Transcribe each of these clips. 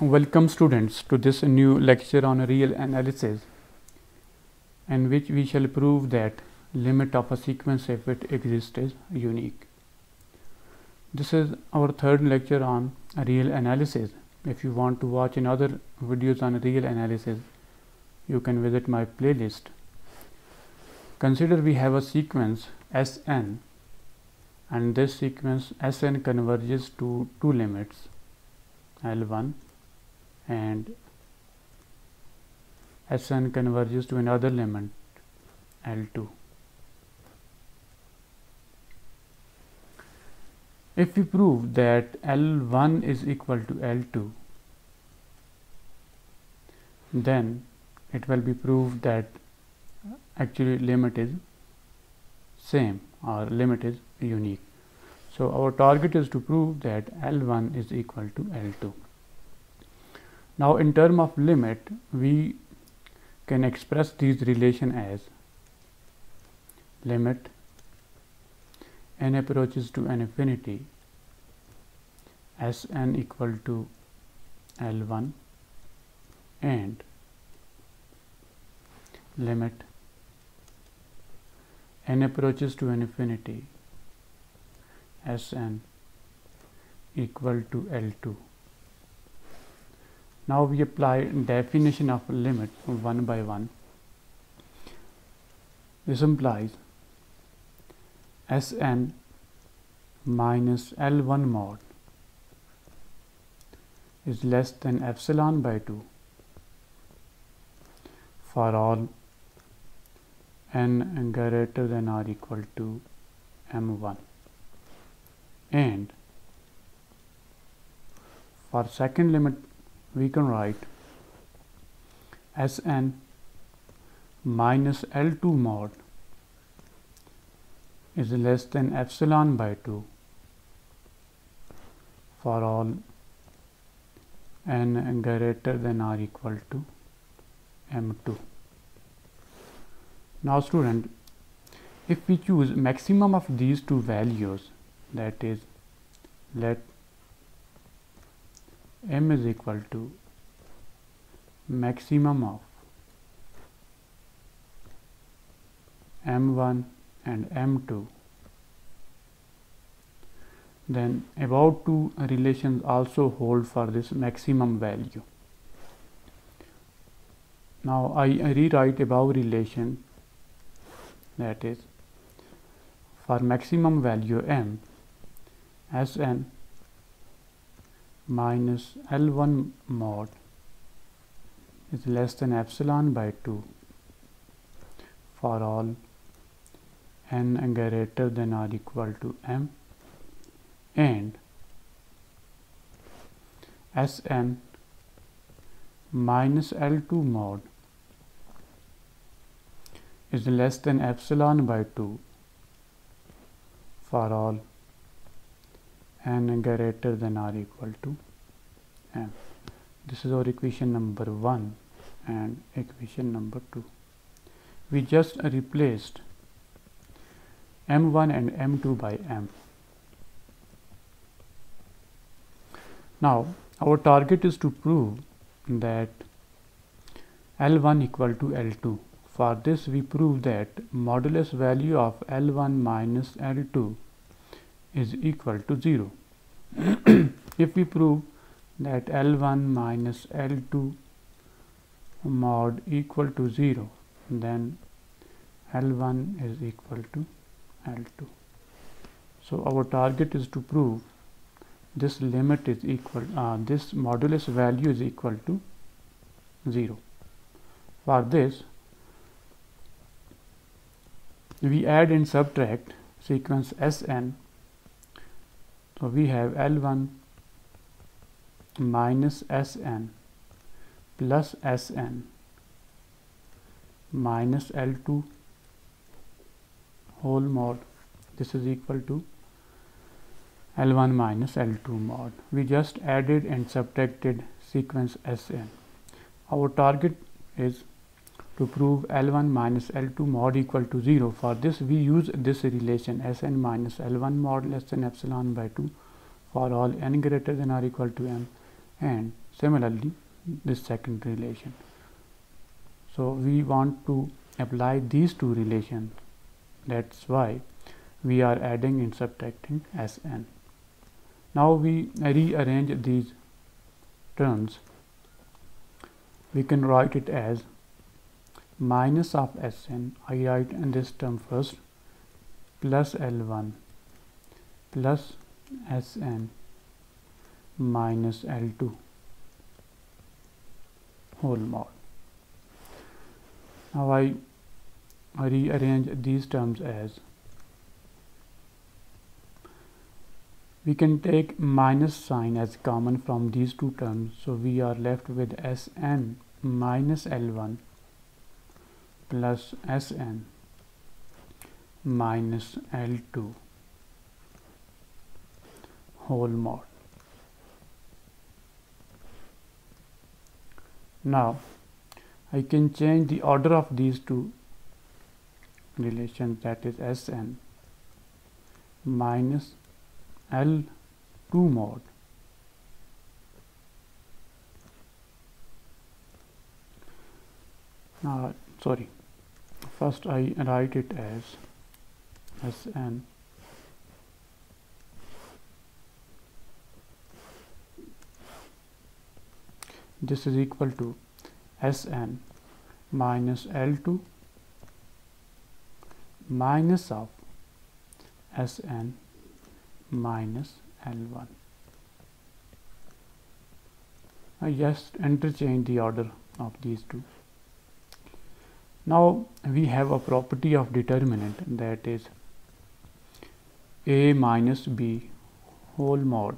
Welcome students to this new lecture on real analysis, in which we shall prove that limit of a sequence if it exists is unique. This is our third lecture on real analysis. If you want to watch another videos on real analysis, you can visit my playlist. Consider we have a sequence Sn, and this sequence Sn converges to two limits L1 and Sn converges to another limit L2. If we prove that L1 is equal to L2, then it will be proved that actually limit is same or limit is unique. So our target is to prove that L1 is equal to L2. Now in term of limit, we can express these relation as limit n approaches to an infinity Sn equal to L1 and limit n approaches to an infinity Sn equal to L2. Now we apply definition of limit one by one. This implies Sn minus L1 mod is less than epsilon by 2 for all n greater than or equal to m1. And for second limit, we can write Sn minus L2 mod is less than epsilon by 2 for all n greater than or equal to m2. Now student, if we choose maximum of these two values, that is, let m is equal to maximum of m1 and m2, then above two relations also hold for this maximum value. Now I rewrite above relation, that is, for maximum value m, Sn minus L1 mod is less than epsilon by 2 for all n greater than or equal to m, and Sn minus L2 mod is less than epsilon by 2 for all n greater than or equal to m. This is our equation number 1 and equation number 2. We just replaced m1 and m2 by m. Now our target is to prove that L1 equal to L2. For this we prove that modulus value of L1 minus L2 is equal to 0. If we prove that L1 minus L2 mod equal to 0, then L1 is equal to L2. So our target is to prove this limit is equal, this modulus value is equal to 0. For this, we add and subtract sequence Sn. So we have L1 minus Sn plus Sn minus L2 whole mod. This is equal to L1 minus L2 mod. We just added and subtracted sequence Sn. Our target is to prove L1 minus L2 mod equal to 0. For this we use this relation Sn minus L1 mod less than epsilon by 2 for all n greater than or equal to m, and Similarly, this second relation. So we want to apply these two relations. That's why we are adding and subtracting Sn. Now we rearrange these terms. We can write it as minus of Sn. I write in this term first, plus L1 plus Sn minus L2 whole mod. Now I rearrange these terms as, we can take minus sign as common from these two terms, so we are left with Sn minus L1 plus Sn minus L2 whole mod. Now I can change the order of these two relations, that is Sn minus L2 mod first I write it as Sn this is equal to Sn minus L2 minus of Sn minus L1. I just interchange the order of these two. Now we have a property of determinant, that is A minus B whole mod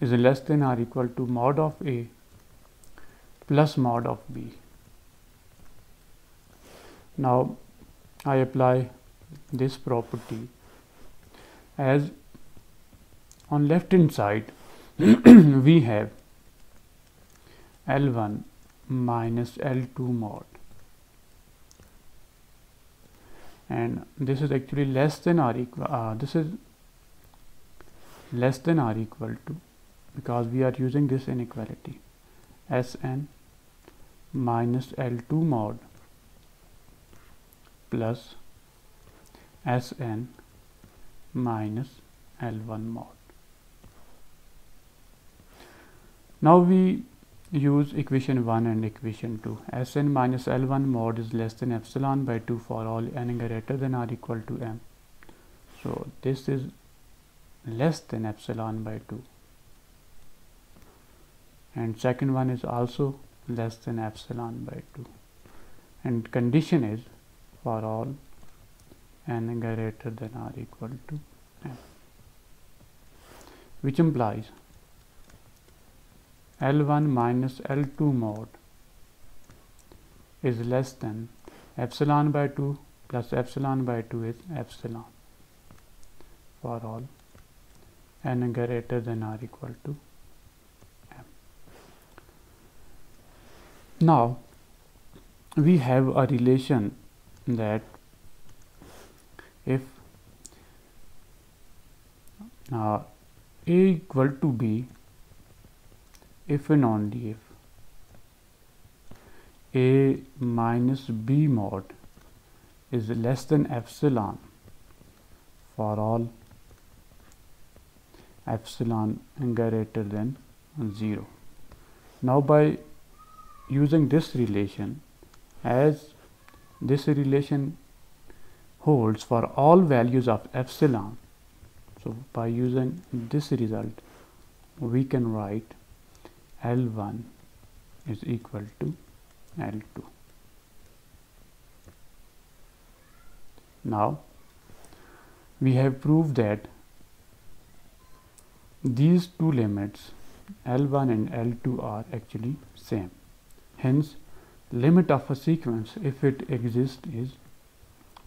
is less than or equal to mod of A plus mod of B. Now I apply this property as on left hand side we have L1 minus L2 mod, and this is actually less than or equal, this is less than or equal to, because we are using this inequality, Sn minus L2 mod plus Sn minus L1 mod. Now we use equation 1 and equation 2. Sn minus L1 mod is less than epsilon by 2 for all n greater than or equal to m. So this is less than epsilon by 2. And second one is also less than epsilon by 2. And condition is for all n greater than or equal to m, which implies L1 minus L2 mod is less than epsilon by 2 plus epsilon by 2 is epsilon for all n greater than or equal to m. Now we have a relation that if A equal to B, if and only if A minus B mod is less than epsilon for all epsilon greater than 0. Now by using this relation, as this relation holds for all values of epsilon, so by using this result we can write L1 is equal to L2. Now we have proved that these two limits L1 and L2 are actually same. Hence, limit of a sequence, if it exists, is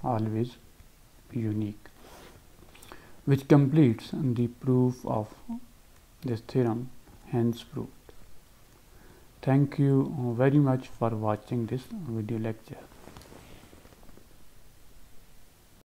always unique, which completes the proof of this theorem, hence proved. Thank you very much for watching this video lecture.